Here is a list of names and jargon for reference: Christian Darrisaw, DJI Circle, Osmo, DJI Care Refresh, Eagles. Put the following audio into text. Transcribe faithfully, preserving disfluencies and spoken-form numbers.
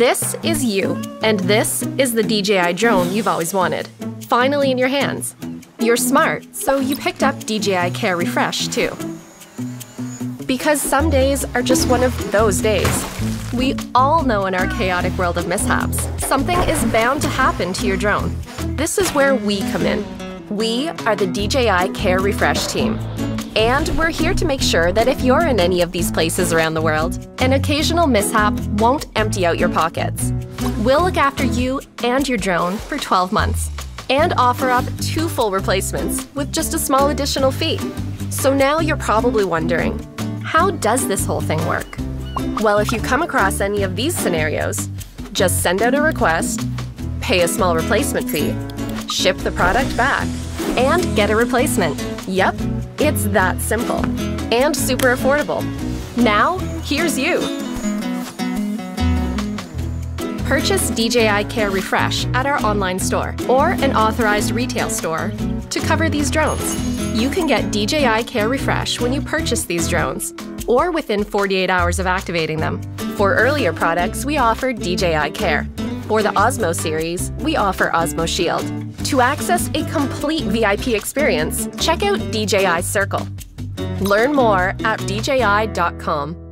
This is you, and this is the D J I drone you've always wanted, finally in your hands. You're smart, so you picked up D J I Care Refresh too. Because some days are just one of those days. We all know in our chaotic world of mishaps, something is bound to happen to your drone. This is where we come in. We are the D J I Care Refresh team. And we're here to make sure that if you're in any of these places around the world, an occasional mishap won't empty out your pockets. We'll look after you and your drone for twelve months and offer up two full replacements with just a small additional fee. So now you're probably wondering, how does this whole thing work? Well, if you come across any of these scenarios, just send out a request, pay a small replacement fee, ship the product back, and get a replacement. Yep, it's that simple and super affordable. Now, here's you. Purchase D J I Care Refresh at our online store or an authorized retail store to cover these drones. You can get D J I Care Refresh when you purchase these drones or within forty-eight hours of activating them. For earlier products, we offer D J I Care. For the Osmo series, we offer Osmo Shield. To access a complete V I P experience, check out D J I Circle. Learn more at D J I dot com.